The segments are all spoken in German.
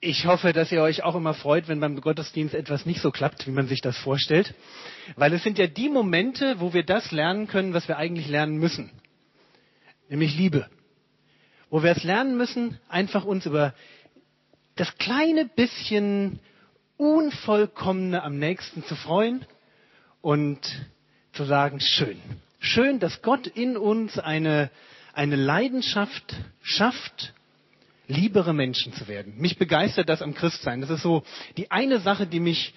Ich hoffe, dass ihr euch auch immer freut, wenn beim Gottesdienst etwas nicht so klappt, wie man sich das vorstellt. Weil es sind ja die Momente, wo wir das lernen können, was wir eigentlich lernen müssen. Nämlich Liebe. Wo wir es lernen müssen, einfach uns über das kleine bisschen Unvollkommene am nächsten zu freuen und zu sagen, schön. Schön, dass Gott in uns eine Leidenschaft schafft, liebere Menschen zu werden. Mich begeistert das am Christsein. Das ist so die eine Sache, die mich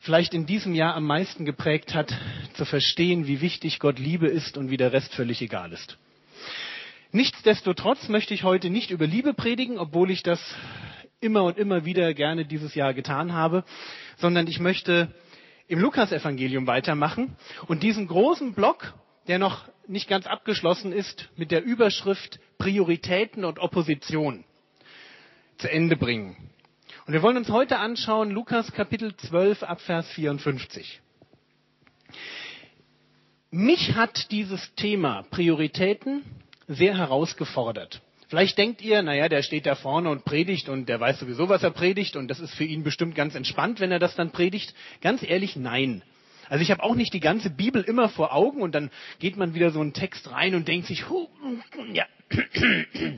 vielleicht in diesem Jahr am meisten geprägt hat, zu verstehen, wie wichtig Gott Liebe ist und wie der Rest völlig egal ist. Nichtsdestotrotz möchte ich heute nicht über Liebe predigen, obwohl ich das immer und immer wieder gerne dieses Jahr getan habe, sondern ich möchte im Lukasevangelium weitermachen und diesen großen Block, der noch nicht ganz abgeschlossen ist, mit der Überschrift Prioritäten und Opposition zu Ende bringen. Und wir wollen uns heute anschauen, Lukas Kapitel 12 ab Vers 54. Mich hat dieses Thema Prioritäten sehr herausgefordert. Vielleicht denkt ihr, naja, der steht da vorne und predigt und der weiß sowieso, was er predigt und das ist für ihn bestimmt ganz entspannt, wenn er das dann predigt. Ganz ehrlich, nein. Also ich habe auch nicht die ganze Bibel immer vor Augen und dann geht man wieder so einen Text rein und denkt sich,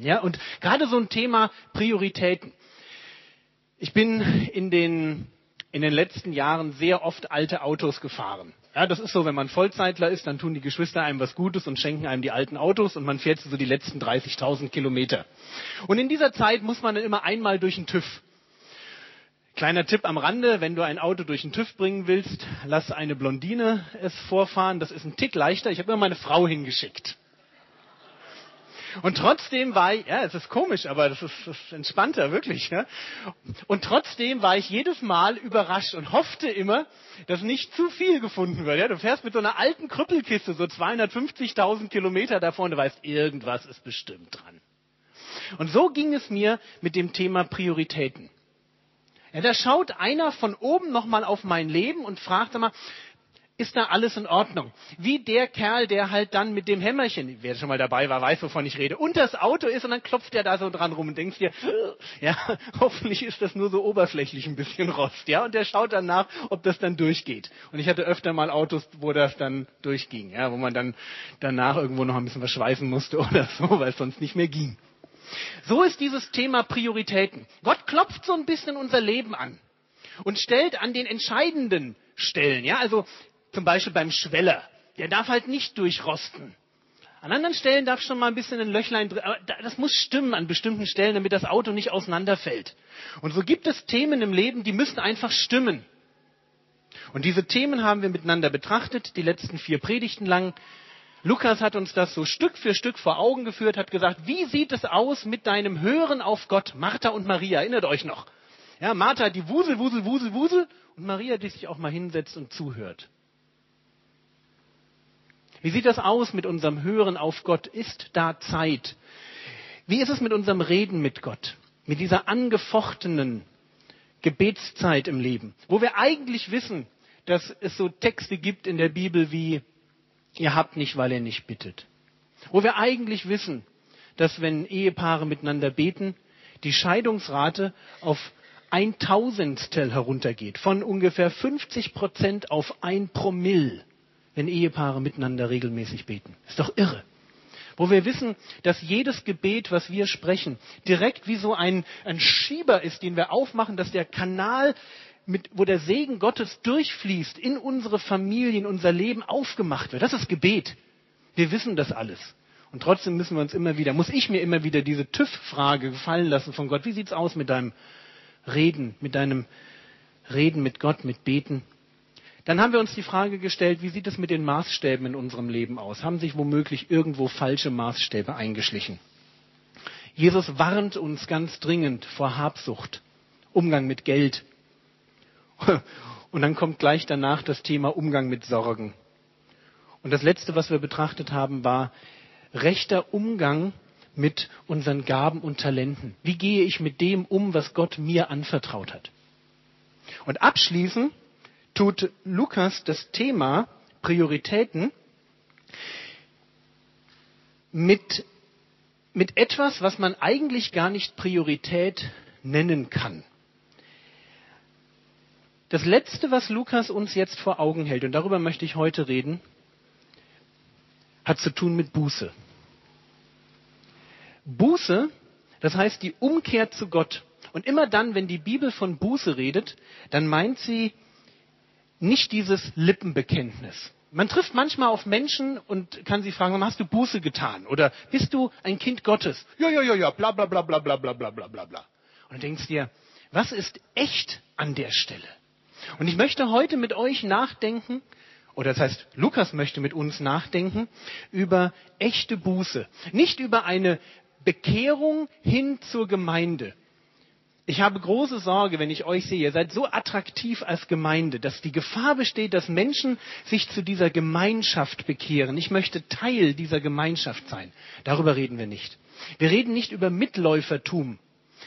ja, und gerade so ein Thema Prioritäten. Ich bin in den letzten Jahren sehr oft alte Autos gefahren. Ja, das ist so, wenn man Vollzeitler ist, dann tun die Geschwister einem was Gutes und schenken einem die alten Autos und man fährt so die letzten 30.000 Kilometer. Und in dieser Zeit muss man dann immer einmal durch den TÜV. Kleiner Tipp am Rande, wenn du ein Auto durch den TÜV bringen willst, lass eine Blondine es vorfahren. Das ist ein Tick leichter. Ich habe immer meine Frau hingeschickt. Und trotzdem war ich, ja, es ist komisch, aber das ist entspannter, wirklich. Ne? Und trotzdem war ich jedes Mal überrascht und hoffte immer, dass nicht zu viel gefunden wird. Ja? Du fährst mit so einer alten Krüppelkiste so 250.000 Kilometer davon und du weißt, irgendwas ist bestimmt dran. Und so ging es mir mit dem Thema Prioritäten. Ja, da schaut einer von oben nochmal auf mein Leben und fragt immer, ist da alles in Ordnung? Wie der Kerl, der halt dann mit dem Hämmerchen, wer schon mal dabei war, weiß, wovon ich rede, unter das Auto ist und dann klopft der da so dran rum und denkst dir, ja, hoffentlich ist das nur so oberflächlich ein bisschen Rost, ja, und der schaut dann nach, ob das dann durchgeht. Und ich hatte öfter mal Autos, wo das dann durchging, ja, wo man dann danach irgendwo noch ein bisschen was schweißen musste oder so, weil es sonst nicht mehr ging. So ist dieses Thema Prioritäten. Gott klopft so ein bisschen unser Leben an und stellt an den entscheidenden Stellen. Ja, also zum Beispiel beim Schweller. Der darf halt nicht durchrosten. An anderen Stellen darf schon mal ein bisschen ein Löchlein drin. Aber das muss stimmen an bestimmten Stellen, damit das Auto nicht auseinanderfällt. Und so gibt es Themen im Leben, die müssen einfach stimmen. Und diese Themen haben wir miteinander betrachtet, die letzten 4 Predigten lang. Lukas hat uns das so Stück für Stück vor Augen geführt, hat gesagt, wie sieht es aus mit deinem Hören auf Gott? Martha und Maria, erinnert euch noch. Ja, Martha, die Wusel und Maria, die sich auch mal hinsetzt und zuhört. Wie sieht das aus mit unserem Hören auf Gott? Ist da Zeit? Wie ist es mit unserem Reden mit Gott? Mit dieser angefochtenen Gebetszeit im Leben, wo wir eigentlich wissen, dass es so Texte gibt in der Bibel wie ihr habt nicht, weil ihr nicht bittet. Wo wir eigentlich wissen, dass wenn Ehepaare miteinander beten, die Scheidungsrate auf 1/1000stel heruntergeht. Von ungefähr 50% auf 1 Promille, wenn Ehepaare miteinander regelmäßig beten. Ist doch irre. Wo wir wissen, dass jedes Gebet, was wir sprechen, direkt wie so ein Schieber ist, den wir aufmachen, dass der Kanal, wo der Segen Gottes durchfließt, in unsere Familien, in unser Leben aufgemacht wird. Das ist Gebet. Wir wissen das alles. Und trotzdem müssen wir uns immer wieder, muss ich mir immer wieder diese TÜV-Frage gefallen lassen von Gott. Wie sieht's aus mit deinem Reden mit Gott, mit Beten? Dann haben wir uns die Frage gestellt, wie sieht es mit den Maßstäben in unserem Leben aus? Haben sich womöglich irgendwo falsche Maßstäbe eingeschlichen? Jesus warnt uns ganz dringend vor Habsucht, Umgang mit Geld. Und dann kommt gleich danach das Thema Umgang mit Sorgen. Und das Letzte, was wir betrachtet haben, war rechter Umgang mit unseren Gaben und Talenten. Wie gehe ich mit dem um, was Gott mir anvertraut hat? Und abschließend tut Lukas das Thema Prioritäten mit etwas, was man eigentlich gar nicht Priorität nennen kann. Das Letzte, was Lukas uns jetzt vor Augen hält, und darüber möchte ich heute reden, hat zu tun mit Buße. Buße, das heißt die Umkehr zu Gott. Und immer dann, wenn die Bibel von Buße redet, dann meint sie nicht dieses Lippenbekenntnis. Man trifft manchmal auf Menschen und kann sie fragen, hast du Buße getan? Oder bist du ein Kind Gottes? Ja, bla bla bla bla bla bla bla bla bla. Und du denkst dir, was ist echt an der Stelle? Und ich möchte heute mit euch nachdenken, oder das heißt, Lukas möchte mit uns nachdenken, über echte Buße. Nicht über eine Bekehrung hin zur Gemeinde. Ich habe große Sorge, wenn ich euch sehe, ihr seid so attraktiv als Gemeinde, dass die Gefahr besteht, dass Menschen sich zu dieser Gemeinschaft bekehren. Ich möchte Teil dieser Gemeinschaft sein. Darüber reden wir nicht. Wir reden nicht über Mitläufertum.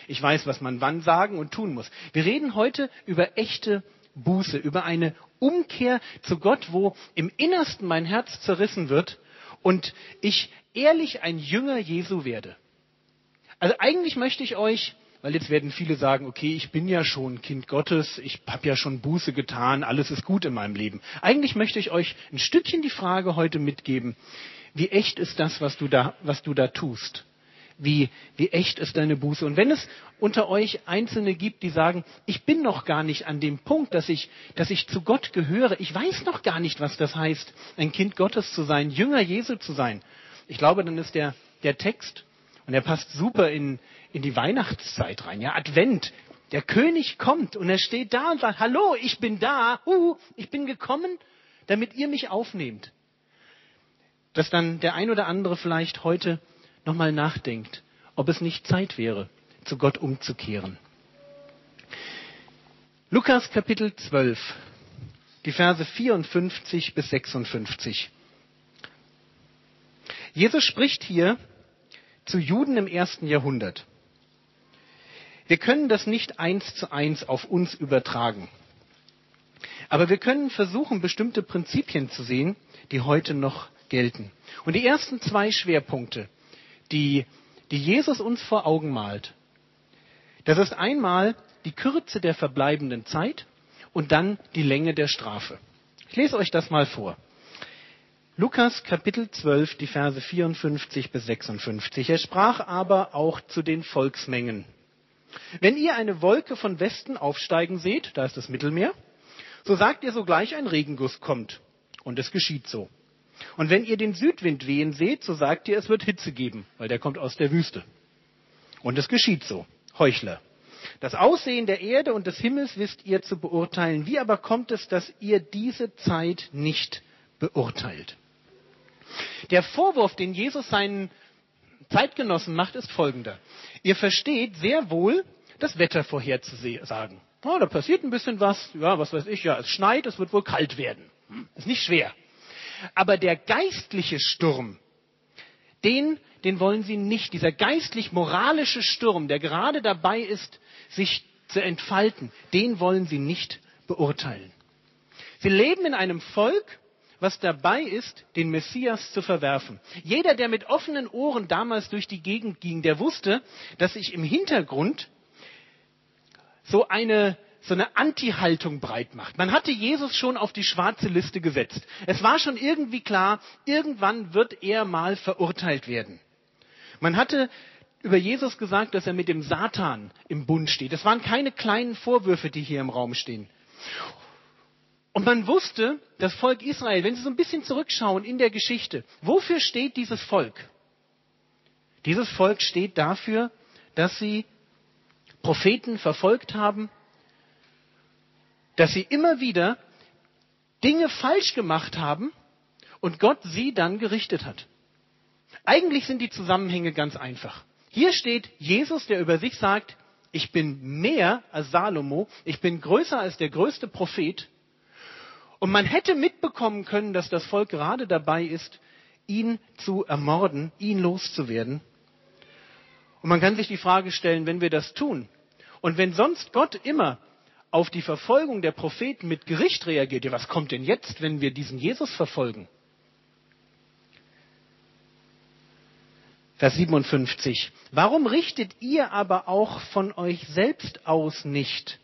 Ich weiß, was man wann sagen und tun muss. Wir reden heute über echte Buße, über eine Umkehr zu Gott, wo im Innersten mein Herz zerrissen wird und ich ehrlich ein Jünger Jesu werde. Also eigentlich möchte ich euch... Weil jetzt werden viele sagen, okay, ich bin ja schon Kind Gottes, ich habe ja schon Buße getan, alles ist gut in meinem Leben. Eigentlich möchte ich euch ein Stückchen die Frage heute mitgeben, wie echt ist das, was du da tust? Wie echt ist deine Buße? Und wenn es unter euch Einzelne gibt, die sagen, ich bin noch gar nicht an dem Punkt, dass ich zu Gott gehöre, ich weiß noch gar nicht, was das heißt, ein Kind Gottes zu sein, Jünger Jesu zu sein. Ich glaube, dann ist der Text, und er passt super in die Weihnachtszeit rein. Ja, Advent. Der König kommt und er steht da und sagt, hallo, ich bin da. Ich bin gekommen, damit ihr mich aufnehmt. Dass dann der ein oder andere vielleicht heute nochmal nachdenkt, ob es nicht Zeit wäre, zu Gott umzukehren. Lukas Kapitel 12, die Verse 54 bis 56. Jesus spricht hier zu Juden im 1. Jahrhundert. Wir können das nicht 1:1 auf uns übertragen. Aber wir können versuchen, bestimmte Prinzipien zu sehen, die heute noch gelten. Und die ersten zwei Schwerpunkte, die Jesus uns vor Augen malt, das ist einmal die Kürze der verbleibenden Zeit und dann die Länge der Strafe. Ich lese euch das mal vor. Lukas Kapitel 12, die Verse 54 bis 56. Er sprach aber auch zu den Volksmengen. Wenn ihr eine Wolke von Westen aufsteigen seht, da ist das Mittelmeer, so sagt ihr sogleich, ein Regenguss kommt. Und es geschieht so. Und wenn ihr den Südwind wehen seht, so sagt ihr, es wird Hitze geben, weil der kommt aus der Wüste. Und es geschieht so. Heuchler. Das Aussehen der Erde und des Himmels wisst ihr zu beurteilen. Wie aber kommt es, dass ihr diese Zeit nicht beurteilt? Der Vorwurf, den Jesus seinen Zeitgenossen macht, ist folgender. Ihr versteht sehr wohl, das Wetter vorherzusagen. Oh, da passiert ein bisschen was, ja, was weiß ich, ja, es schneit, es wird wohl kalt werden. Ist nicht schwer. Aber der geistliche Sturm, den wollen sie nicht. Dieser geistlich-moralische Sturm, der gerade dabei ist, sich zu entfalten, den wollen sie nicht beurteilen. Sie leben in einem Volk, was dabei ist, den Messias zu verwerfen. Jeder, der mit offenen Ohren damals durch die Gegend ging, der wusste, dass sich im Hintergrund so eine Anti-Haltung breit macht. Man hatte Jesus schon auf die schwarze Liste gesetzt. Es war schon irgendwie klar, irgendwann wird er mal verurteilt werden. Man hatte über Jesus gesagt, dass er mit dem Satan im Bund steht. Das waren keine kleinen Vorwürfe, die hier im Raum stehen. Und man wusste, das Volk Israel, wenn Sie so ein bisschen zurückschauen in der Geschichte, wofür steht dieses Volk? Dieses Volk steht dafür, dass sie Propheten verfolgt haben, dass sie immer wieder Dinge falsch gemacht haben und Gott sie dann gerichtet hat. Eigentlich sind die Zusammenhänge ganz einfach. Hier steht Jesus, der über sich sagt, ich bin mehr als Salomo, ich bin größer als der größte Prophet. Und man hätte mitbekommen können, dass das Volk gerade dabei ist, ihn zu ermorden, ihn loszuwerden. Und man kann sich die Frage stellen, wenn wir das tun und wenn sonst Gott immer auf die Verfolgung der Propheten mit Gericht reagiert, ja, was kommt denn jetzt, wenn wir diesen Jesus verfolgen? Vers 57. Warum richtet ihr aber auch von euch selbst aus nicht,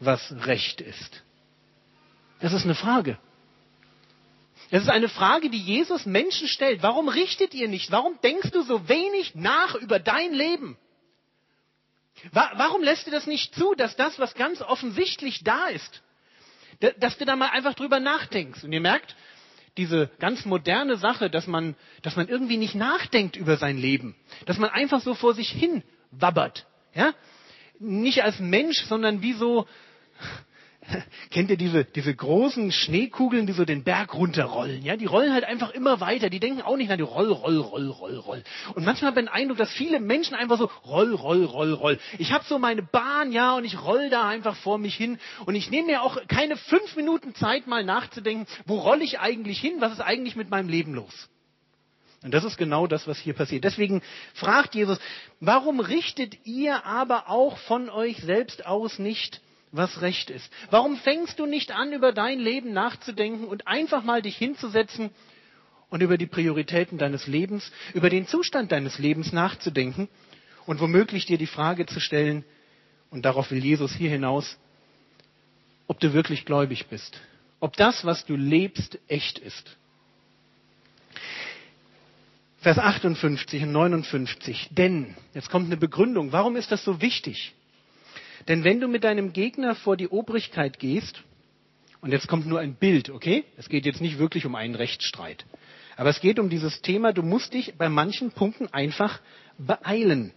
was recht ist? Das ist eine Frage. Das ist eine Frage, die Jesus Menschen stellt. Warum richtet ihr nicht? Warum denkst du so wenig nach über dein Leben? Warum lässt du das nicht zu, dass das, was ganz offensichtlich da ist, dass du da mal einfach drüber nachdenkst? Und ihr merkt, diese ganz moderne Sache, dass man irgendwie nicht nachdenkt über sein Leben, dass man einfach so vor sich hin wabbert, ja? Nicht als Mensch, sondern wie so, kennt ihr diese großen Schneekugeln, die so den Berg runterrollen, ja? Die rollen halt einfach immer weiter, die denken auch nicht, na, die roll, roll, roll, roll, roll. Und manchmal habe ich den Eindruck, dass viele Menschen einfach so roll, roll, roll, roll. Ich habe so meine Bahn, ja, und ich roll da einfach vor mich hin und ich nehme mir auch keine 5 Minuten Zeit, mal nachzudenken, wo roll ich eigentlich hin, was ist eigentlich mit meinem Leben los? Und das ist genau das, was hier passiert. Deswegen fragt Jesus, warum richtet ihr aber auch von euch selbst aus nicht, was recht ist? Warum fängst du nicht an, über dein Leben nachzudenken und einfach mal dich hinzusetzen und über die Prioritäten deines Lebens, über den Zustand deines Lebens nachzudenken und womöglich dir die Frage zu stellen, und darauf will Jesus hier hinaus, ob du wirklich gläubig bist, ob das, was du lebst, echt ist. Vers 58 und 59, denn, jetzt kommt eine Begründung, warum ist das so wichtig? Denn wenn du mit deinem Gegner vor die Obrigkeit gehst, und jetzt kommt nur ein Bild, okay? Es geht jetzt nicht wirklich um einen Rechtsstreit. Aber es geht um dieses Thema, du musst dich bei manchen Punkten einfach beeilen.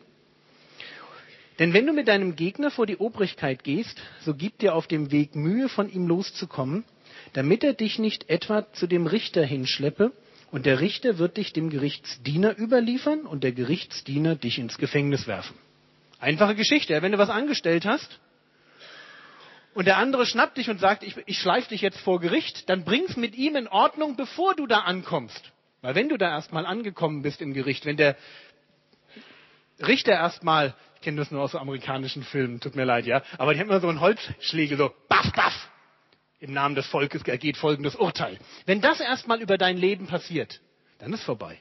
Denn wenn du mit deinem Gegner vor die Obrigkeit gehst, so gib dir auf dem Weg Mühe, von ihm loszukommen, damit er dich nicht etwa zu dem Richter hinschleppe, und der Richter wird dich dem Gerichtsdiener überliefern und der Gerichtsdiener dich ins Gefängnis werfen. Einfache Geschichte, wenn du was angestellt hast und der andere schnappt dich und sagt, ich schleife dich jetzt vor Gericht, dann bring's mit ihm in Ordnung, bevor du da ankommst. Weil wenn du da erstmal angekommen bist im Gericht, wenn der Richter erstmal, ich kenne das nur aus so amerikanischen Filmen, tut mir leid, ja, aber die haben immer so einen Holzschlägel, so baff, baff, im Namen des Volkes ergeht folgendes Urteil. Wenn das erstmal über dein Leben passiert, dann ist vorbei.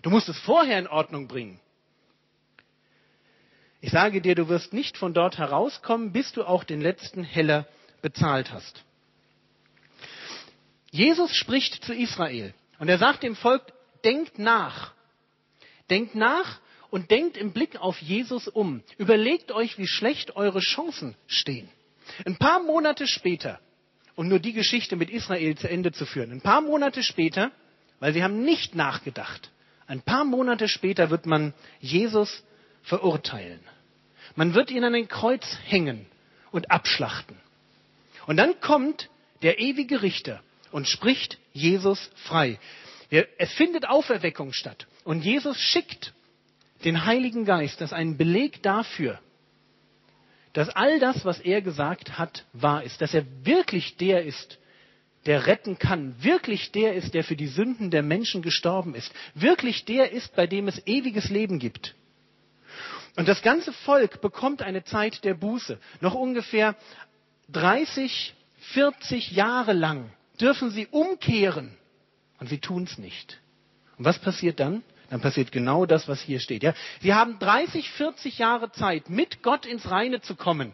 Du musst es vorher in Ordnung bringen. Ich sage dir, du wirst nicht von dort herauskommen, bis du auch den letzten Heller bezahlt hast. Jesus spricht zu Israel und er sagt dem Volk, denkt nach und denkt im Blick auf Jesus um. Überlegt euch, wie schlecht eure Chancen stehen. Ein paar Monate später, um nur die Geschichte mit Israel zu Ende zu führen, ein paar Monate später, weil sie haben nicht nachgedacht, ein paar Monate später wird man Jesus verurteilen. Man wird ihn an ein Kreuz hängen und abschlachten. Und dann kommt der ewige Richter und spricht Jesus frei. Es findet Auferweckung statt. Und Jesus schickt den Heiligen Geist, das ist ein Beleg dafür, dass all das, was er gesagt hat, wahr ist. Dass er wirklich der ist, der retten kann. Wirklich der ist, der für die Sünden der Menschen gestorben ist. Wirklich der ist, bei dem es ewiges Leben gibt. Und das ganze Volk bekommt eine Zeit der Buße. Noch ungefähr 30, 40 Jahre lang dürfen sie umkehren. Und sie tun es nicht. Und was passiert dann? Dann passiert genau das, was hier steht. Ja? Sie haben 30, 40 Jahre Zeit, mit Gott ins Reine zu kommen.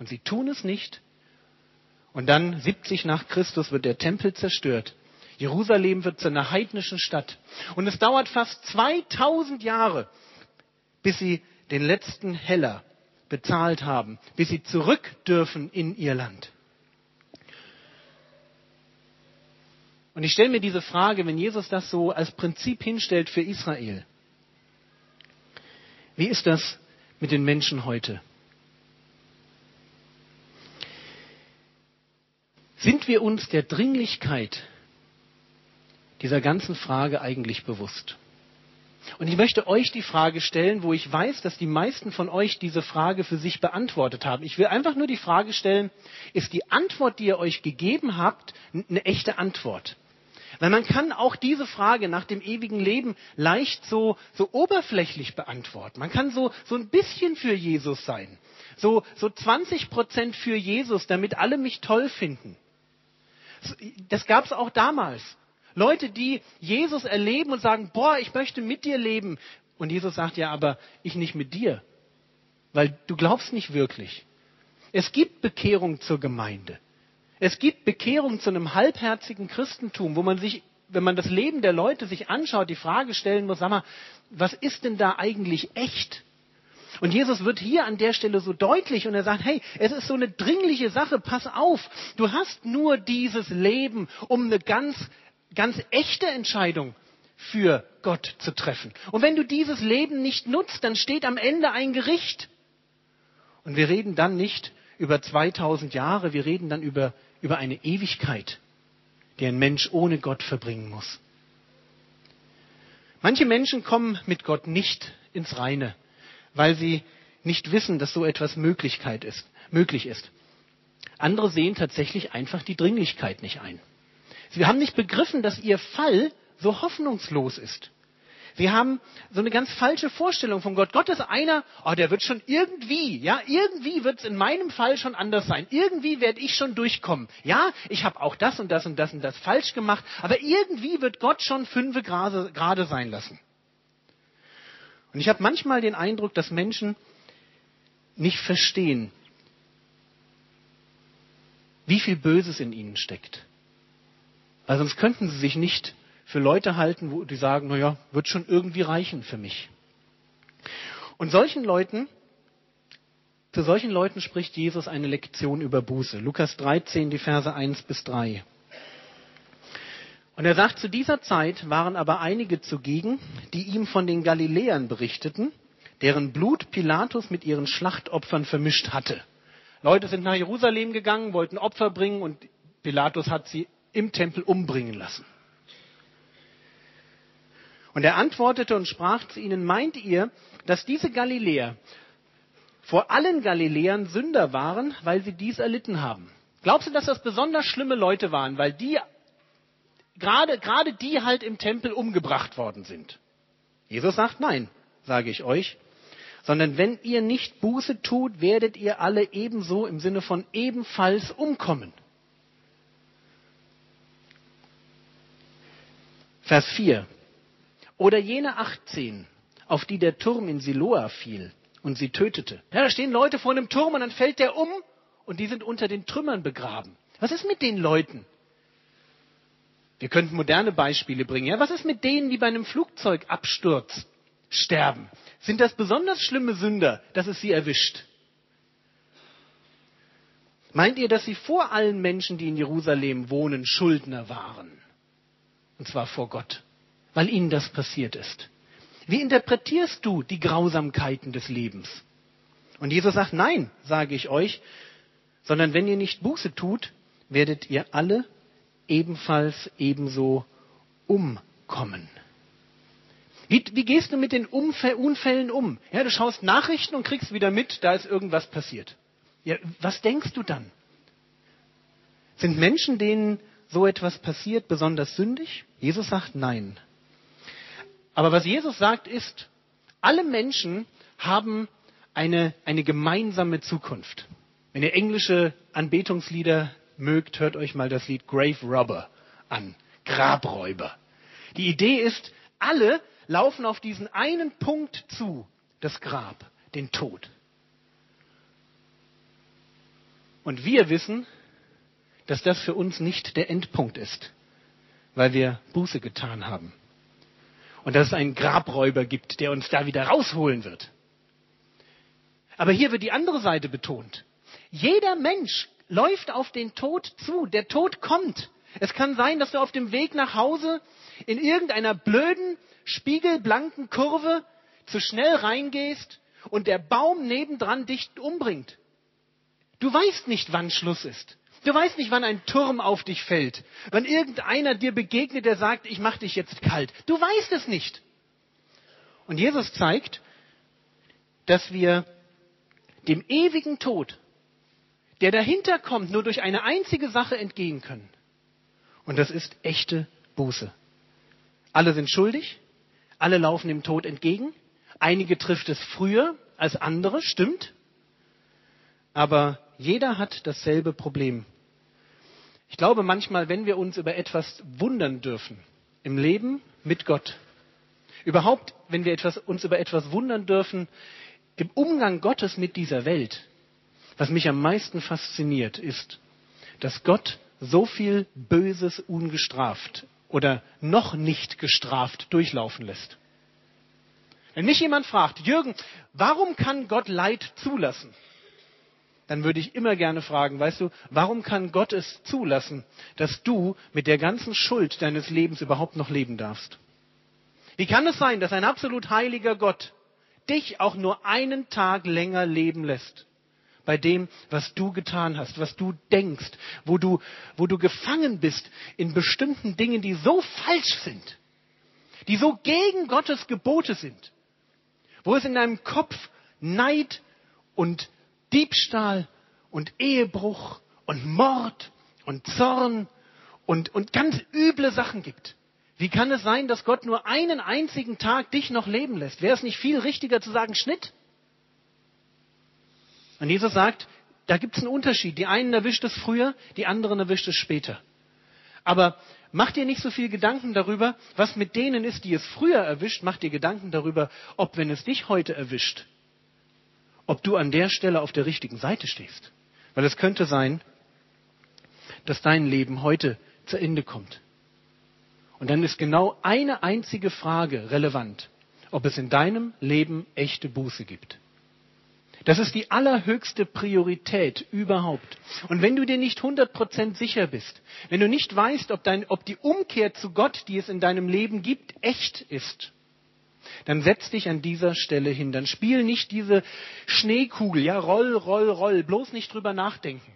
Und sie tun es nicht. Und dann, 70 nach Christus, wird der Tempel zerstört. Jerusalem wird zu einer heidnischen Stadt. Und es dauert fast 2000 Jahre, bis sie den letzten Heller bezahlt haben, bis sie zurück dürfen in ihr Land. Und ich stelle mir diese Frage, wenn Jesus das so als Prinzip hinstellt für Israel, wie ist das mit den Menschen heute? Sind wir uns der Dringlichkeit dieser ganzen Frage eigentlich bewusst? Und ich möchte euch die Frage stellen, wo ich weiß, dass die meisten von euch diese Frage für sich beantwortet haben. Ich will einfach nur die Frage stellen, ist die Antwort, die ihr euch gegeben habt, eine echte Antwort? Weil man kann auch diese Frage nach dem ewigen Leben leicht so oberflächlich beantworten. Man kann so ein bisschen für Jesus sein. So 20% für Jesus, damit alle mich toll finden. Das gab es auch damals. Leute, die Jesus erleben und sagen, boah, ich möchte mit dir leben. Und Jesus sagt, ja, aber ich nicht mit dir, weil du glaubst nicht wirklich. Es gibt Bekehrung zur Gemeinde. Es gibt Bekehrung zu einem halbherzigen Christentum, wo man sich, wenn man das Leben der Leute sich anschaut, die Frage stellen muss, sag mal, was ist denn da eigentlich echt? Und Jesus wird hier an der Stelle so deutlich und er sagt, hey, es ist so eine dringliche Sache, pass auf, du hast nur dieses Leben, um eine ganz, ganz echte Entscheidung für Gott zu treffen. Und wenn du dieses Leben nicht nutzt, dann steht am Ende ein Gericht. Und wir reden dann nicht über 2000 Jahre, wir reden dann über eine Ewigkeit, die ein Mensch ohne Gott verbringen muss. Manche Menschen kommen mit Gott nicht ins Reine, weil sie nicht wissen, dass so etwas möglich ist. Andere sehen tatsächlich einfach die Dringlichkeit nicht ein. Sie haben nicht begriffen, dass ihr Fall so hoffnungslos ist. Sie haben so eine ganz falsche Vorstellung von Gott. Gott ist einer, oh, der wird schon irgendwie, ja, irgendwie wird es in meinem Fall schon anders sein. Irgendwie werde ich schon durchkommen. Ja, ich habe auch das und das und das und das falsch gemacht, aber irgendwie wird Gott schon fünfe gerade sein lassen. Und ich habe manchmal den Eindruck, dass Menschen nicht verstehen, wie viel Böses in ihnen steckt. Weil sonst könnten sie sich nicht für Leute halten, wo die sagen, naja, wird schon irgendwie reichen für mich. Und zu solchen Leuten spricht Jesus eine Lektion über Buße. Lukas 13, die Verse 1 bis 3. Und er sagt, zu dieser Zeit waren aber einige zugegen, die ihm von den Galiläern berichteten, deren Blut Pilatus mit ihren Schlachtopfern vermischt hatte. Leute sind nach Jerusalem gegangen, wollten Opfer bringen und Pilatus hat sie im Tempel umbringen lassen. Und er antwortete und sprach zu ihnen, meint ihr, dass diese Galiläer vor allen Galiläern Sünder waren, weil sie dies erlitten haben? Glaubst du, dass das besonders schlimme Leute waren, weil die gerade die halt im Tempel umgebracht worden sind? Jesus sagt, nein, sage ich euch, sondern wenn ihr nicht Buße tut, werdet ihr alle ebenso im Sinne von ebenfalls umkommen. Vers 4. Oder jene 18, auf die der Turm in Siloa fiel und sie tötete. Ja, da stehen Leute vor einem Turm und dann fällt der um und die sind unter den Trümmern begraben. Was ist mit den Leuten? Wir könnten moderne Beispiele bringen. Ja? Was ist mit denen, die bei einem Flugzeugabsturz sterben? Sind das besonders schlimme Sünder, dass es sie erwischt? Meint ihr, dass sie vor allen Menschen, die in Jerusalem wohnen, Schuldner waren? Und zwar vor Gott, weil ihnen das passiert ist. Wie interpretierst du die Grausamkeiten des Lebens? Und Jesus sagt, nein, sage ich euch, sondern wenn ihr nicht Buße tut, werdet ihr alle ebenso umkommen. Wie gehst du mit den Unfällen um? Ja, du schaust Nachrichten und kriegst wieder mit, da ist irgendwas passiert. Ja, was denkst du dann? Sind Menschen, denen so etwas passiert, besonders sündig? Jesus sagt nein. Aber was Jesus sagt ist, alle Menschen haben eine gemeinsame Zukunft. Wenn ihr englische Anbetungslieder mögt, hört euch mal das Lied Grave Robber an. Grabräuber. Die Idee ist, alle laufen auf diesen einen Punkt zu, das Grab, den Tod. Und wir wissen, dass das für uns nicht der Endpunkt ist, weil wir Buße getan haben. Und dass es einen Grabräuber gibt, der uns da wieder rausholen wird. Aber hier wird die andere Seite betont. Jeder Mensch läuft auf den Tod zu. Der Tod kommt. Es kann sein, dass du auf dem Weg nach Hause in irgendeiner blöden, spiegelblanken Kurve zu schnell reingehst und der Baum nebendran dich umbringt. Du weißt nicht, wann Schluss ist. Du weißt nicht, wann ein Turm auf dich fällt. Wann irgendeiner dir begegnet, der sagt, ich mache dich jetzt kalt. Du weißt es nicht. Und Jesus zeigt, dass wir dem ewigen Tod, der dahinter kommt, nur durch eine einzige Sache entgehen können. Und das ist echte Buße. Alle sind schuldig, alle laufen dem Tod entgegen. Einige trifft es früher als andere, stimmt. Aber jeder hat dasselbe Problem. Ich glaube manchmal, wenn wir uns über etwas wundern dürfen, im Leben mit Gott. Überhaupt, wenn wir uns über etwas wundern dürfen, im Umgang Gottes mit dieser Welt, was mich am meisten fasziniert, ist, dass Gott so viel Böses ungestraft oder noch nicht gestraft durchlaufen lässt. Wenn mich jemand fragt, Jürgen, warum kann Gott Leid zulassen? Dann würde ich immer gerne fragen, weißt du, warum kann Gott es zulassen, dass du mit der ganzen Schuld deines Lebens überhaupt noch leben darfst? Wie kann es sein, dass ein absolut heiliger Gott dich auch nur einen Tag länger leben lässt? Bei dem, was du getan hast, was du denkst, wo du gefangen bist in bestimmten Dingen, die so falsch sind, die so gegen Gottes Gebote sind, wo es in deinem Kopf Neid und Diebstahl und Ehebruch und Mord und Zorn und ganz üble Sachen gibt. Wie kann es sein, dass Gott nur einen einzigen Tag dich noch leben lässt? Wäre es nicht viel richtiger zu sagen, Schnitt? Und Jesus sagt, da gibt es einen Unterschied. Die einen erwischt es früher, die anderen erwischt es später. Aber mach dir nicht so viel Gedanken darüber, was mit denen ist, die es früher erwischt. Mach dir Gedanken darüber, ob, wenn es dich heute erwischt, ob du an der Stelle auf der richtigen Seite stehst. Weil es könnte sein, dass dein Leben heute zu Ende kommt. Und dann ist genau eine einzige Frage relevant, ob es in deinem Leben echte Buße gibt. Das ist die allerhöchste Priorität überhaupt. Und wenn du dir nicht 100% sicher bist, wenn du nicht weißt, ob die Umkehr zu Gott, die es in deinem Leben gibt, echt ist, dann setz dich an dieser Stelle hin. Dann spiel nicht diese Schneekugel, ja, roll, roll, roll, bloß nicht drüber nachdenken.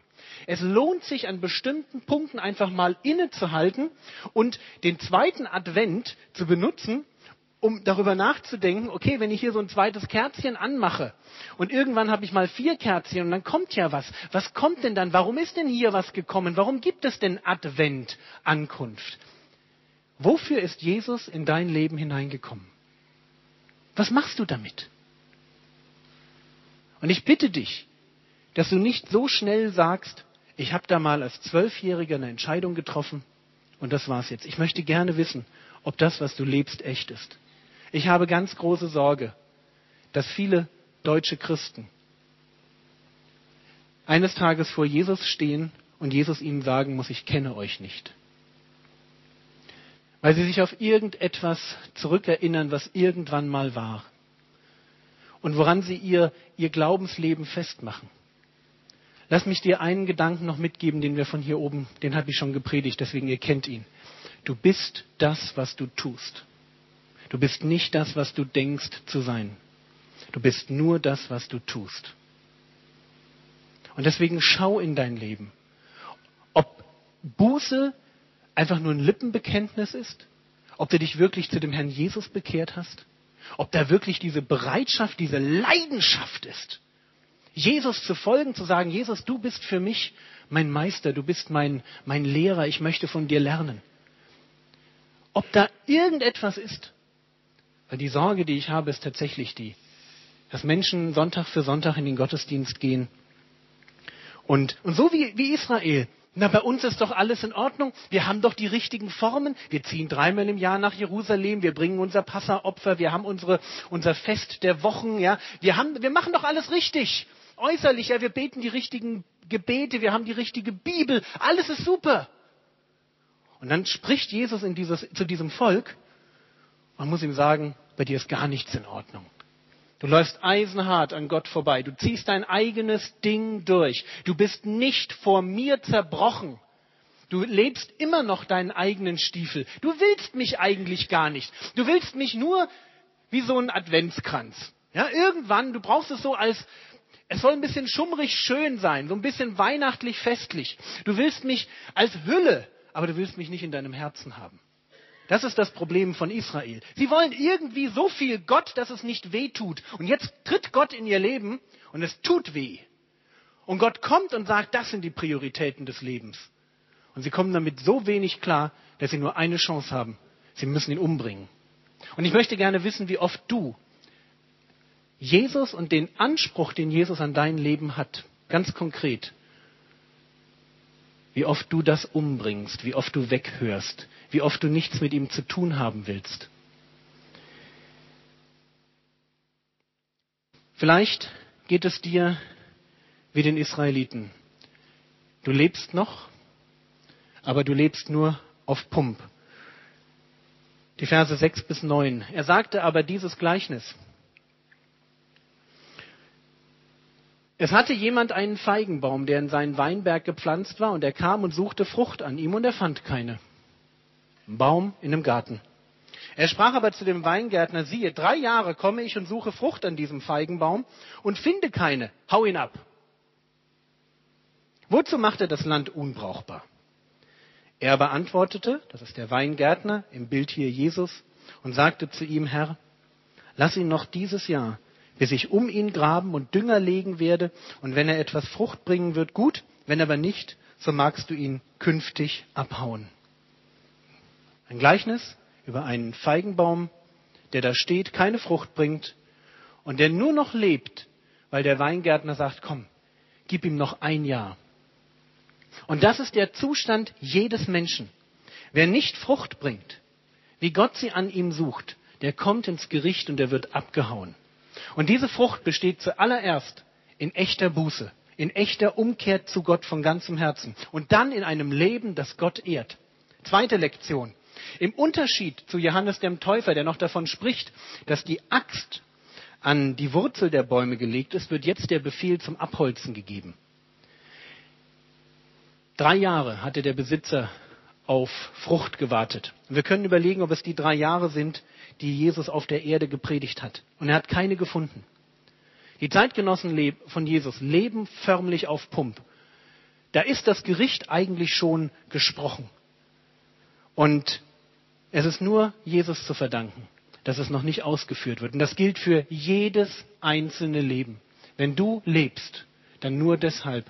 Es lohnt sich, an bestimmten Punkten einfach mal innezuhalten und den zweiten Advent zu benutzen, um darüber nachzudenken, okay, wenn ich hier so ein zweites Kerzchen anmache und irgendwann habe ich mal 4 Kerzchen und dann kommt ja was. Was kommt denn dann? Warum ist denn hier was gekommen? Warum gibt es denn Advent, Ankunft? Wofür ist Jesus in dein Leben hineingekommen? Was machst du damit? Und ich bitte dich, dass du nicht so schnell sagst, ich habe da mal als 12-Jähriger eine Entscheidung getroffen und das war's jetzt. Ich möchte gerne wissen, ob das, was du lebst, echt ist. Ich habe ganz große Sorge, dass viele deutsche Christen eines Tages vor Jesus stehen und Jesus ihnen sagen muss, ich kenne euch nicht. Weil sie sich auf irgendetwas zurückerinnern, was irgendwann mal war. Und woran sie ihr Glaubensleben festmachen. Lass mich dir einen Gedanken noch mitgeben, den wir von hier oben, den habe ich schon gepredigt, deswegen ihr kennt ihn. Du bist das, was du tust. Du bist nicht das, was du denkst zu sein. Du bist nur das, was du tust. Und deswegen schau in dein Leben, ob Buße einfach nur ein Lippenbekenntnis ist, ob du dich wirklich zu dem Herrn Jesus bekehrt hast, ob da wirklich diese Bereitschaft, diese Leidenschaft ist, Jesus zu folgen, zu sagen, Jesus, du bist für mich mein Meister, du bist mein Lehrer, ich möchte von dir lernen. Ob da irgendetwas ist, weil die Sorge, die ich habe, ist tatsächlich die, dass Menschen Sonntag für Sonntag in den Gottesdienst gehen. Und so wie Israel. Na, bei uns ist doch alles in Ordnung. Wir haben doch die richtigen Formen. Wir ziehen 3-mal im Jahr nach Jerusalem. Wir bringen unser Passaopfer. Wir haben unser Fest der Wochen. Ja, wir machen doch alles richtig. Äußerlich, ja, wir beten die richtigen Gebete. Wir haben die richtige Bibel. Alles ist super. Und dann spricht Jesus zu diesem Volk. Man muss ihm sagen, bei dir ist gar nichts in Ordnung. Du läufst eisenhart an Gott vorbei. Du ziehst dein eigenes Ding durch. Du bist nicht vor mir zerbrochen. Du lebst immer noch deinen eigenen Stiefel. Du willst mich eigentlich gar nicht. Du willst mich nur wie so ein Adventskranz. Ja, irgendwann, du brauchst es so als, es soll ein bisschen schummrig schön sein, so ein bisschen weihnachtlich festlich. Du willst mich als Hülle, aber du willst mich nicht in deinem Herzen haben. Das ist das Problem von Israel. Sie wollen irgendwie so viel Gott, dass es nicht weh tut. Und jetzt tritt Gott in ihr Leben und es tut weh. Und Gott kommt und sagt, das sind die Prioritäten des Lebens. Und sie kommen damit so wenig klar, dass sie nur eine Chance haben. Sie müssen ihn umbringen. Und ich möchte gerne wissen, wie oft du Jesus und den Anspruch, den Jesus an dein Leben hat, ganz konkret Wie oft du das umbringst, wie oft du weghörst, wie oft du nichts mit ihm zu tun haben willst. Vielleicht geht es dir wie den Israeliten. Du lebst noch, aber du lebst nur auf Pump. Die Verse 6 bis 9. Er sagte aber dieses Gleichnis. Es hatte jemand einen Feigenbaum, der in seinen Weinberg gepflanzt war, und er kam und suchte Frucht an ihm, und er fand keine. Ein Baum in einem Garten. Er sprach aber zu dem Weingärtner, siehe, 3 Jahre komme ich und suche Frucht an diesem Feigenbaum und finde keine. Hau ihn ab. Wozu macht er das Land unbrauchbar? Er aber antwortete, das ist der Weingärtner, im Bild hier Jesus, und sagte zu ihm, Herr, lass ihn noch dieses Jahr, bis ich um ihn graben und Dünger legen werde, und wenn er etwas Frucht bringen wird, gut, wenn aber nicht, so magst du ihn künftig abhauen. Ein Gleichnis über einen Feigenbaum, der da steht, keine Frucht bringt und der nur noch lebt, weil der Weingärtner sagt, komm, gib ihm noch 1 Jahr. Und das ist der Zustand jedes Menschen. Wer nicht Frucht bringt, wie Gott sie an ihm sucht, der kommt ins Gericht und der wird abgehauen. Und diese Frucht besteht zuallererst in echter Buße, in echter Umkehr zu Gott von ganzem Herzen und dann in einem Leben, das Gott ehrt. 2. Lektion. Im Unterschied zu Johannes dem Täufer, der noch davon spricht, dass die Axt an die Wurzel der Bäume gelegt ist, wird jetzt der Befehl zum Abholzen gegeben. 3 Jahre hatte der Besitzer auf Frucht gewartet. Wir können überlegen, ob es die 3 Jahre sind, die Jesus auf der Erde gepredigt hat. Und er hat keine gefunden. Die Zeitgenossen von Jesus leben förmlich auf Pump. Da ist das Gericht eigentlich schon gesprochen. Und es ist nur Jesus zu verdanken, dass es noch nicht ausgeführt wird. Und das gilt für jedes einzelne Leben. Wenn du lebst, dann nur deshalb,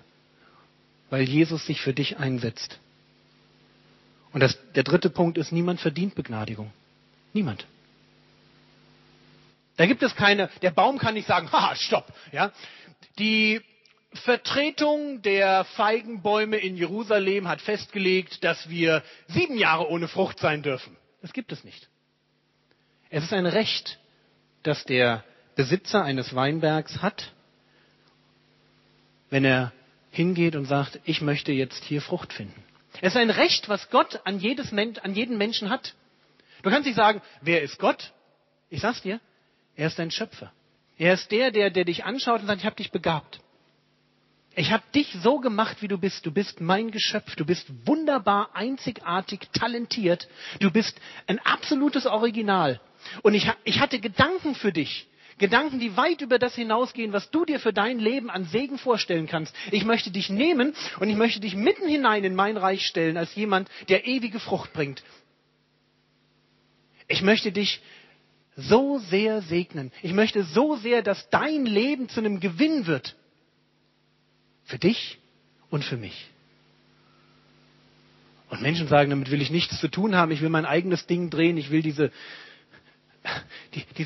weil Jesus sich für dich einsetzt. Und der 3. Punkt ist, niemand verdient Begnadigung. Niemand. Da gibt es keine, der Baum kann nicht sagen, haha, stopp. Ja? Die Vertretung der Feigenbäume in Jerusalem hat festgelegt, dass wir 7 Jahre ohne Frucht sein dürfen. Das gibt es nicht. Es ist ein Recht, das der Besitzer eines Weinbergs hat, wenn er hingeht und sagt, ich möchte jetzt hier Frucht finden. Es ist ein Recht, was Gott an jeden Menschen hat. Du kannst nicht sagen, wer ist Gott? Ich sag's dir, er ist dein Schöpfer. Er ist der dich anschaut und sagt, ich habe dich begabt. Ich habe dich so gemacht, wie du bist. Du bist mein Geschöpf. Du bist wunderbar, einzigartig, talentiert. Du bist ein absolutes Original. Und ich hatte Gedanken für dich. Gedanken, die weit über das hinausgehen, was du dir für dein Leben an Segen vorstellen kannst. Ich möchte dich nehmen und ich möchte dich mitten hinein in mein Reich stellen als jemand, der ewige Frucht bringt. Ich möchte dich so sehr segnen. Ich möchte so sehr, dass dein Leben zu einem Gewinn wird. Für dich und für mich. Und Menschen sagen, damit will ich nichts zu tun haben. Ich will mein eigenes Ding drehen. Ich will diese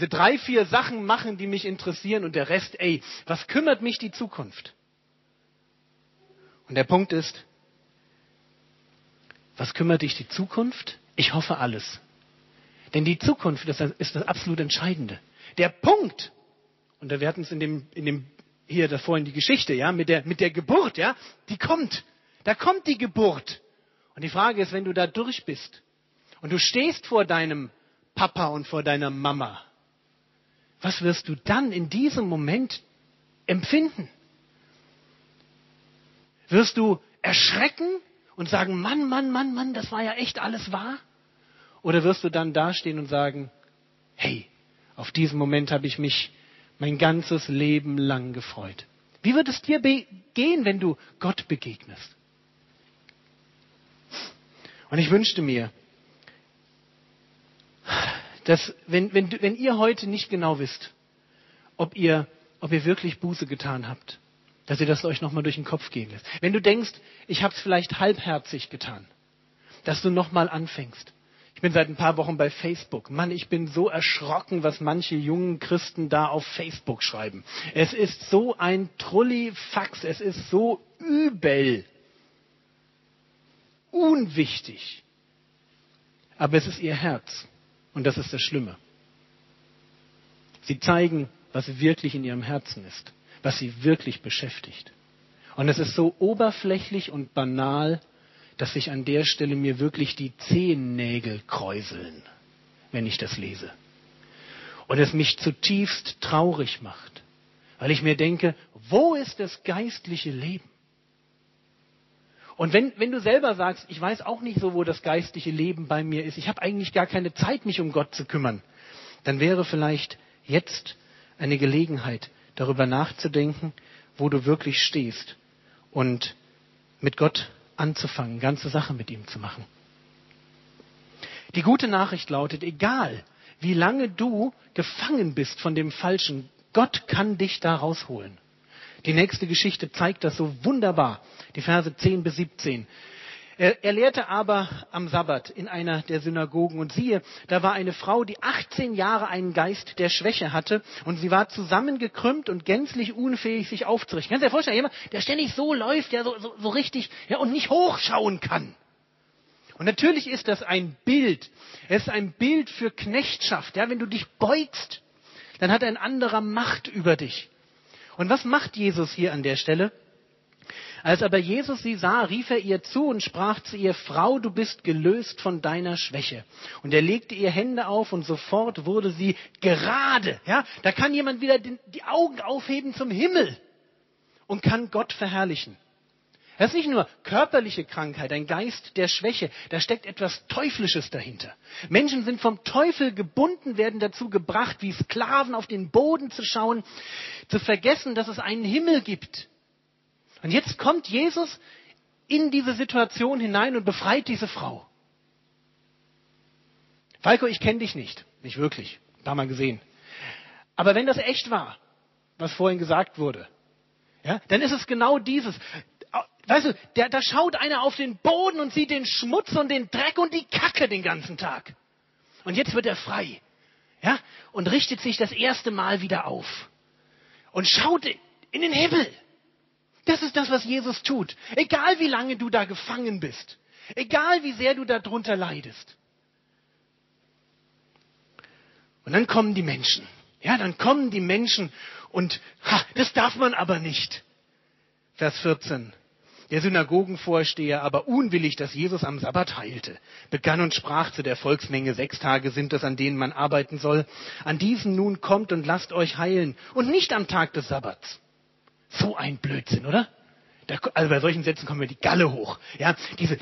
3, 4 Sachen machen, die mich interessieren, und der Rest, ey, was kümmert mich die Zukunft? Und der Punkt ist, was kümmert dich die Zukunft? Ich hoffe alles. Denn die Zukunft ist das absolut Entscheidende. Der Punkt, und wir hatten es in dem hier davor in die Geschichte, ja, mit der Geburt, ja, die kommt. Da kommt die Geburt. Und die Frage ist, wenn du da durch bist und du stehst vor deinem Papa und vor deiner Mama, was wirst du dann in diesem Moment empfinden? Wirst du erschrecken und sagen, Mann, Mann, Mann, Mann, das war ja echt alles wahr? Oder wirst du dann dastehen und sagen, hey, auf diesen Moment habe ich mich mein ganzes Leben lang gefreut. Wie wird es dir gehen, wenn du Gott begegnest? Und ich wünschte mir, dass, wenn ihr heute nicht genau wisst, ob ihr wirklich Buße getan habt, dass ihr das euch nochmal durch den Kopf gehen lässt. Wenn du denkst, ich habe es vielleicht halbherzig getan, dass du nochmal anfängst. Ich bin seit ein paar Wochen bei Facebook. Mann, ich bin so erschrocken, was manche jungen Christen da auf Facebook schreiben. Es ist so ein Trullifax, es ist so übel. unwichtig. Aber es ist ihr Herz. Und das ist das Schlimme. Sie zeigen, was wirklich in ihrem Herzen ist, was sie wirklich beschäftigt. Und es ist so oberflächlich und banal, dass sich an der Stelle mir wirklich die Zehennägel kräuseln, wenn ich das lese. Und es mich zutiefst traurig macht, weil ich mir denke, wo ist das geistliche Leben? Und wenn du selber sagst, ich weiß auch nicht so, wo das geistliche Leben bei mir ist, ich habe eigentlich gar keine Zeit, mich um Gott zu kümmern, dann wäre vielleicht jetzt eine Gelegenheit, darüber nachzudenken, wo du wirklich stehst und mit Gott anzufangen, ganze Sache mit ihm zu machen. Die gute Nachricht lautet, egal wie lange du gefangen bist von dem Falschen, Gott kann dich da rausholen. Die nächste Geschichte zeigt das so wunderbar, die Verse 10 bis 17. Er lehrte aber am Sabbat in einer der Synagogen und siehe, da war eine Frau, die 18 Jahre einen Geist der Schwäche hatte und sie war zusammengekrümmt und gänzlich unfähig, sich aufzurichten. Kannst du dir vorstellen, jemand, der ständig so läuft, ja so richtig, ja und nicht hochschauen kann. Und natürlich ist das ein Bild. Es ist ein Bild für Knechtschaft. Ja, wenn du dich beugst, dann hat ein anderer Macht über dich. Und was macht Jesus hier an der Stelle? Als aber Jesus sie sah, rief er ihr zu und sprach zu ihr, Frau, du bist gelöst von deiner Schwäche. Und er legte ihr Hände auf und sofort wurde sie gerade. Ja, da kann jemand wieder die Augen aufheben zum Himmel und kann Gott verherrlichen. Das ist nicht nur körperliche Krankheit, ein Geist der Schwäche. Da steckt etwas Teuflisches dahinter. Menschen sind vom Teufel gebunden, werden dazu gebracht, wie Sklaven auf den Boden zu schauen, zu vergessen, dass es einen Himmel gibt. Und jetzt kommt Jesus in diese Situation hinein und befreit diese Frau. Falko, ich kenne dich nicht. Nicht wirklich. Ein paar Mal gesehen. Aber wenn das echt war, was vorhin gesagt wurde, ja, dann ist es genau dieses... Weißt du, da schaut einer auf den Boden und sieht den Schmutz und den Dreck und die Kacke den ganzen Tag. Und jetzt wird er frei. Ja? Und richtet sich das erste Mal wieder auf. Und schaut in den Himmel. Das ist das, was Jesus tut. Egal wie lange du da gefangen bist. Egal wie sehr du darunter leidest. Und dann kommen die Menschen. Ja, dann kommen die Menschen und das darf man aber nicht. Vers 14. Der Synagogenvorsteher aber unwillig, dass Jesus am Sabbat heilte, begann und sprach zu der Volksmenge, 6 Tage sind es, an denen man arbeiten soll. An diesen nun kommt und lasst euch heilen und nicht am Tag des Sabbats. So ein Blödsinn, oder? Also bei solchen Sätzen kommen mir die Galle hoch. Ja?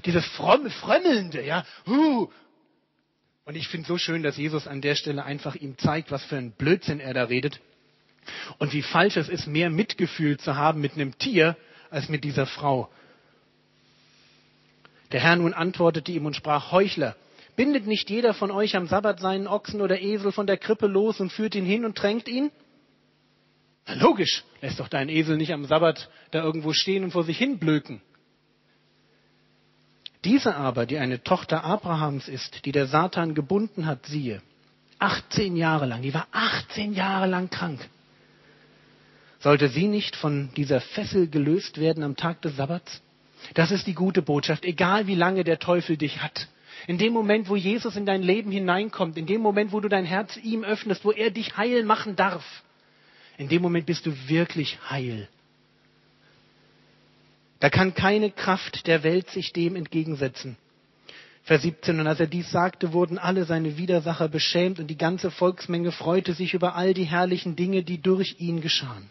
Dieses Frömmelnde. Ja? Und ich finde es so schön, dass Jesus an der Stelle einfach ihm zeigt, was für ein Blödsinn er da redet. Und wie falsch es ist, mehr Mitgefühl zu haben mit einem Tier, als mit dieser Frau. Der Herr nun antwortete ihm und sprach, Heuchler, bindet nicht jeder von euch am Sabbat seinen Ochsen oder Esel von der Krippe los und führt ihn hin und tränkt ihn? Na logisch, lässt doch deinen Esel nicht am Sabbat da irgendwo stehen und vor sich hin blöken. Diese aber, die eine Tochter Abrahams ist, die der Satan gebunden hat, siehe, 18 Jahre lang, die war 18 Jahre lang krank. Sollte sie nicht von dieser Fessel gelöst werden am Tag des Sabbats? Das ist die gute Botschaft, egal wie lange der Teufel dich hat. In dem Moment, wo Jesus in dein Leben hineinkommt, in dem Moment, wo du dein Herz ihm öffnest, wo er dich heil machen darf, in dem Moment bist du wirklich heil. Da kann keine Kraft der Welt sich dem entgegensetzen. Vers 17, und als er dies sagte, wurden alle seine Widersacher beschämt und die ganze Volksmenge freute sich über all die herrlichen Dinge, die durch ihn geschahen.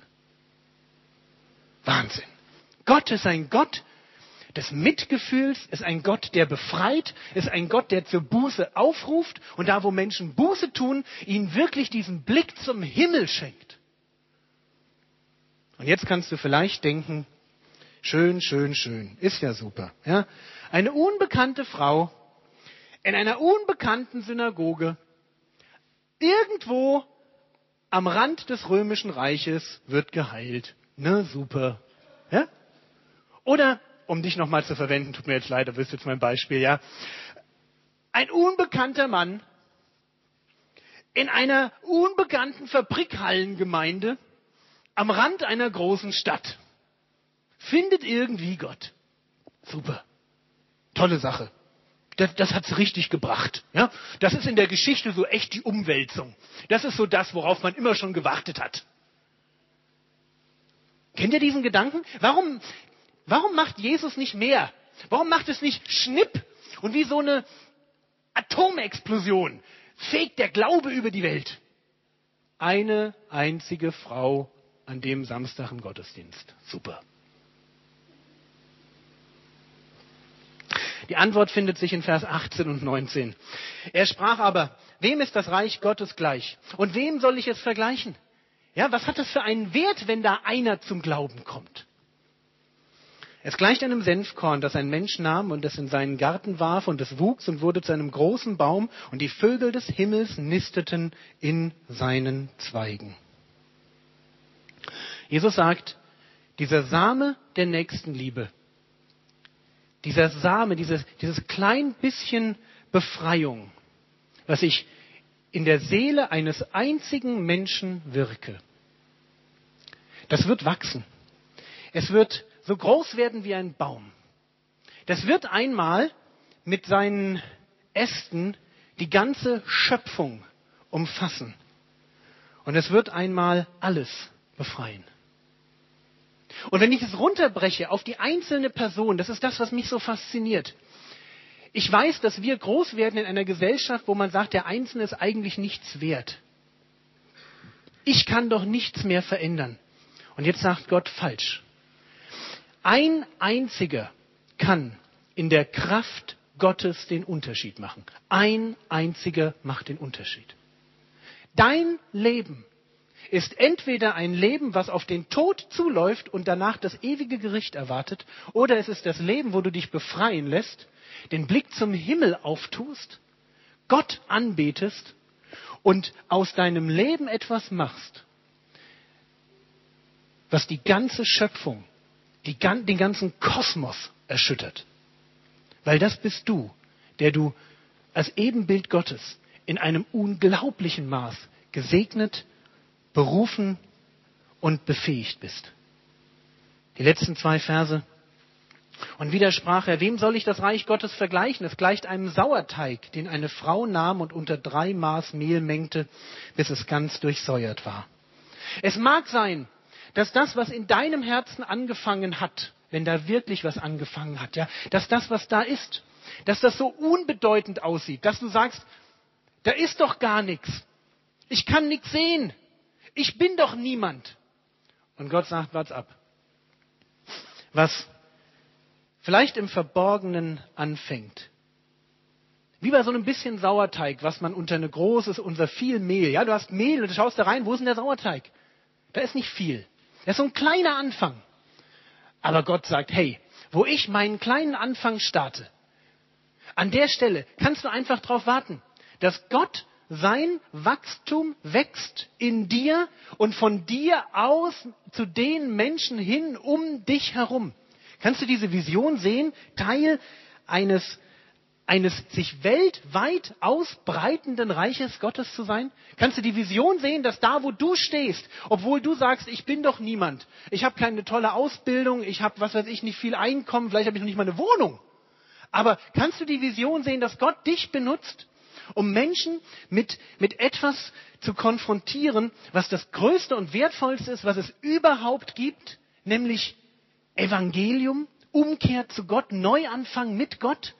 Wahnsinn. Gott ist ein Gott des Mitgefühls, ist ein Gott, der befreit, ist ein Gott, der zur Buße aufruft und da, wo Menschen Buße tun, ihnen wirklich diesen Blick zum Himmel schenkt. Und jetzt kannst du vielleicht denken, schön, schön, schön, ist ja super. Ja? Eine unbekannte Frau in einer unbekannten Synagoge, irgendwo am Rand des Römischen Reiches wird geheilt. Ne, super. Ja? Oder, um dich nochmal zu verwenden, tut mir jetzt leid, aber ist jetzt mein Beispiel, ja. Ein unbekannter Mann in einer unbekannten Fabrikhallengemeinde am Rand einer großen Stadt findet irgendwie Gott. Super. Tolle Sache. Das hat es richtig gebracht. Ja? Das ist in der Geschichte so echt die Umwälzung. Das ist so das, worauf man immer schon gewartet hat. Kennt ihr diesen Gedanken? Warum macht Jesus nicht mehr? Warum macht es nicht Schnipp? Und wie so eine Atomexplosion fegt der Glaube über die Welt. Eine einzige Frau an dem Samstag im Gottesdienst. Super. Die Antwort findet sich in Vers 18 und 19. Er sprach aber, wem ist das Reich Gottes gleich? Und wem soll ich es vergleichen? Ja, was hat das für einen Wert, wenn da einer zum Glauben kommt? Es gleicht einem Senfkorn, das ein Mensch nahm und es in seinen Garten warf und es wuchs und wurde zu einem großen Baum und die Vögel des Himmels nisteten in seinen Zweigen. Jesus sagt, dieser Same der Nächstenliebe, dieser Same, dieses klein bisschen Befreiung, was ich in der Seele eines einzigen Menschen wirke, das wird wachsen. Es wird so groß werden wie ein Baum. Das wird einmal mit seinen Ästen die ganze Schöpfung umfassen. Und es wird einmal alles befreien. Und wenn ich es runterbreche auf die einzelne Person, das ist das, was mich so fasziniert. Ich weiß, dass wir groß werden in einer Gesellschaft, wo man sagt, der Einzelne ist eigentlich nichts wert. Ich kann doch nichts mehr verändern. Und jetzt sagt Gott, falsch. Ein einziger kann in der Kraft Gottes den Unterschied machen. Ein einziger macht den Unterschied. Dein Leben ist entweder ein Leben, was auf den Tod zuläuft und danach das ewige Gericht erwartet, oder es ist das Leben, wo du dich befreien lässt, den Blick zum Himmel auftust, Gott anbetest und aus deinem Leben etwas machst, was die ganze Schöpfung, den ganzen Kosmos erschüttert. Weil das bist du, der du als Ebenbild Gottes in einem unglaublichen Maß gesegnet, berufen und befähigt bist. Die letzten zwei Verse. Und wieder sprach er, wem soll ich das Reich Gottes vergleichen? Es gleicht einem Sauerteig, den eine Frau nahm und unter 3 Maß Mehl mengte, bis es ganz durchsäuert war. Es mag sein, dass das, was in deinem Herzen angefangen hat, wenn da wirklich was angefangen hat, ja, dass das, was da ist, dass das so unbedeutend aussieht, dass du sagst, da ist doch gar nichts. Ich kann nichts sehen. Ich bin doch niemand. Und Gott sagt, wart's ab. Was vielleicht im Verborgenen anfängt. Wie bei so einem bisschen Sauerteig, was man unter eine großes, unter viel Mehl, ja, du hast Mehl und du schaust da rein, wo ist denn der Sauerteig? Da ist nicht viel. Das ist so ein kleiner Anfang. Aber Gott sagt, hey, wo ich meinen kleinen Anfang starte, an der Stelle kannst du einfach drauf warten, dass Gott sein Wachstum wächst in dir und von dir aus zu den Menschen hin um dich herum. Kannst du diese Vision sehen? Teil eines sich weltweit ausbreitenden Reiches Gottes zu sein? Kannst du die Vision sehen, dass da, wo du stehst, obwohl du sagst, ich bin doch niemand, ich habe keine tolle Ausbildung, ich habe, was weiß ich, nicht viel Einkommen, vielleicht habe ich noch nicht mal eine Wohnung. Aber kannst du die Vision sehen, dass Gott dich benutzt, um Menschen mit etwas zu konfrontieren, was das Größte und Wertvollste ist, was es überhaupt gibt, nämlich Evangelium, Umkehr zu Gott, Neuanfang mit Gott?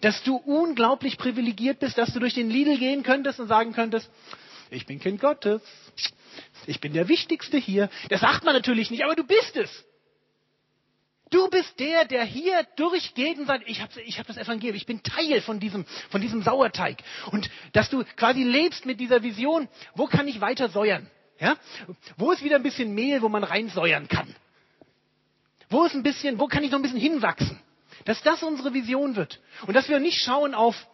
Dass du unglaublich privilegiert bist, dass du durch den Lidl gehen könntest und sagen könntest, ich bin Kind Gottes, ich bin der Wichtigste hier. Das sagt man natürlich nicht, aber du bist es. Du bist der, der hier durchgeht und sagt, ich hab das Evangelium, ich bin Teil von diesem Sauerteig. Und dass du quasi lebst mit dieser Vision, wo kann ich weiter säuern? Ja? Wo ist wieder ein bisschen Mehl, wo man rein säuern kann? Wo kann ich noch ein bisschen hinwachsen? Dass das unsere Vision wird. Und dass wir nicht schauen auf,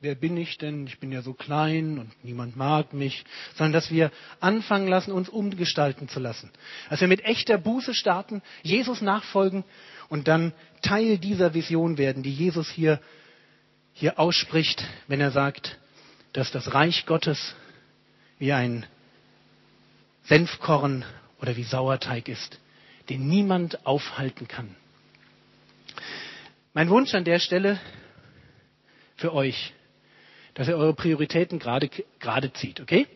wer bin ich denn? Ich bin ja so klein und niemand mag mich. Sondern dass wir anfangen lassen, uns umgestalten zu lassen. Dass wir mit echter Buße starten, Jesus nachfolgen und dann Teil dieser Vision werden, die Jesus hier ausspricht, wenn er sagt, dass das Reich Gottes wie ein Senfkorn oder wie Sauerteig ist, den niemand aufhalten kann. Mein Wunsch an der Stelle für euch, dass ihr eure Prioritäten gerade zieht, okay?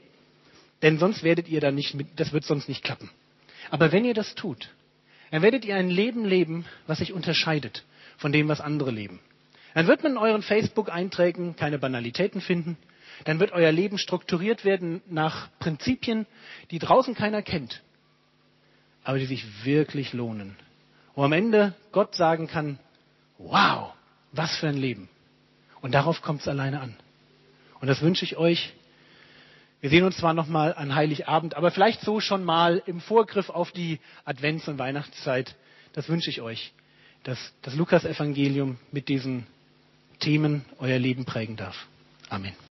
Denn sonst werdet ihr da nicht mit, das wird sonst nicht klappen. Aber wenn ihr das tut, dann werdet ihr ein Leben leben, was sich unterscheidet von dem, was andere leben. Dann wird man in euren Facebook-Einträgen keine Banalitäten finden. Dann wird euer Leben strukturiert werden nach Prinzipien, die draußen keiner kennt, aber die sich wirklich lohnen. Wo am Ende Gott sagen kann, wow, was für ein Leben. Und darauf kommt es alleine an. Und das wünsche ich euch. Wir sehen uns zwar nochmal an Heiligabend, aber vielleicht so schon mal im Vorgriff auf die Advents- und Weihnachtszeit. Das wünsche ich euch, dass das Lukasevangelium mit diesen Themen euer Leben prägen darf. Amen.